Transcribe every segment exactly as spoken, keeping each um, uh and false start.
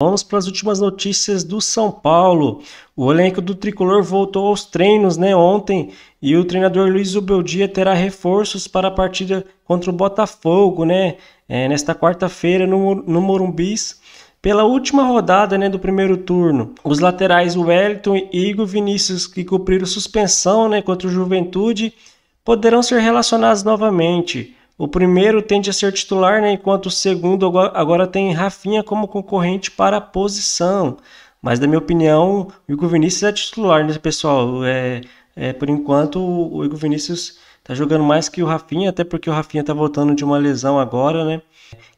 Vamos para as últimas notícias do São Paulo. O elenco do Tricolor voltou aos treinos, né, ontem, e o treinador Luiz Zubeldia terá reforços para a partida contra o Botafogo, né, é, nesta quarta-feira no, no Morumbis. Pela última rodada, né, do primeiro turno, os laterais Wellington e Igor Vinícius, que cumpriram suspensão, né, contra o Juventude, poderão ser relacionados novamente. O primeiro tende a ser titular, né, enquanto o segundo agora tem Rafinha como concorrente para a posição. Mas, na minha opinião, o Igor Vinícius é titular, né, pessoal? É, é, por enquanto, o Igor Vinícius está jogando mais que o Rafinha, até porque o Rafinha está voltando de uma lesão agora, né?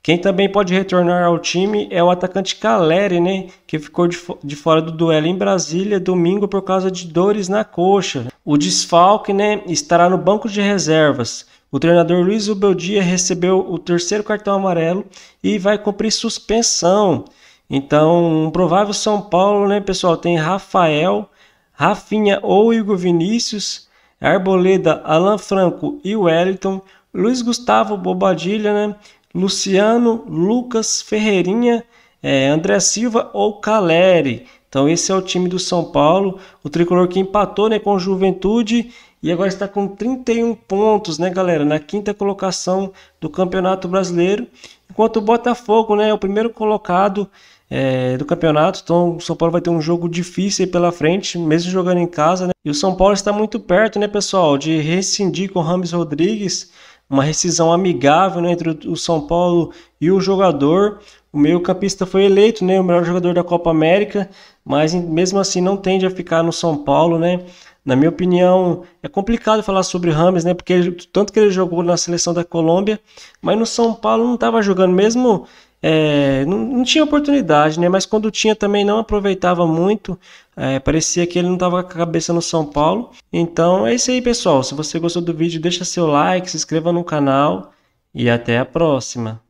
Quem também pode retornar ao time é o atacante Calleri, né, que ficou de, fo de fora do duelo em Brasília domingo por causa de dores na coxa. O desfalque, né, estará no banco de reservas. O treinador Luiz Zubeldia recebeu o terceiro cartão amarelo e vai cumprir suspensão. Então, um provável São Paulo, né, pessoal, tem Rafael, Rafinha ou Igor Vinícius, Arboleda, Alan Franco e Wellington, Luiz Gustavo Bobadilha, né, Luciano, Lucas Ferreirinha, é, André Silva ou Calleri. Então esse é o time do São Paulo, o Tricolor que empatou, né, com Juventude e agora está com trinta e um pontos, né, galera, na quinta colocação do Campeonato Brasileiro. Enquanto o Botafogo, né, é o primeiro colocado é, do campeonato, então o São Paulo vai ter um jogo difícil aí pela frente, mesmo jogando em casa, né? E o São Paulo está muito perto, né, pessoal, de rescindir com o James Rodrigues. Uma rescisão amigável, né, entre o São Paulo e o jogador. O meio-campista foi eleito, né, o melhor jogador da Copa América, mas mesmo assim não tende a ficar no São Paulo, né? Na minha opinião, é complicado falar sobre o James, né, porque ele, tanto que ele jogou na seleção da Colômbia, mas no São Paulo não estava jogando mesmo, é, não, não tinha oportunidade, né? Mas quando tinha também não aproveitava muito, é, parecia que ele não estava com a cabeça no São Paulo. Então é isso aí, pessoal. Se você gostou do vídeo, deixa seu like, se inscreva no canal e até a próxima.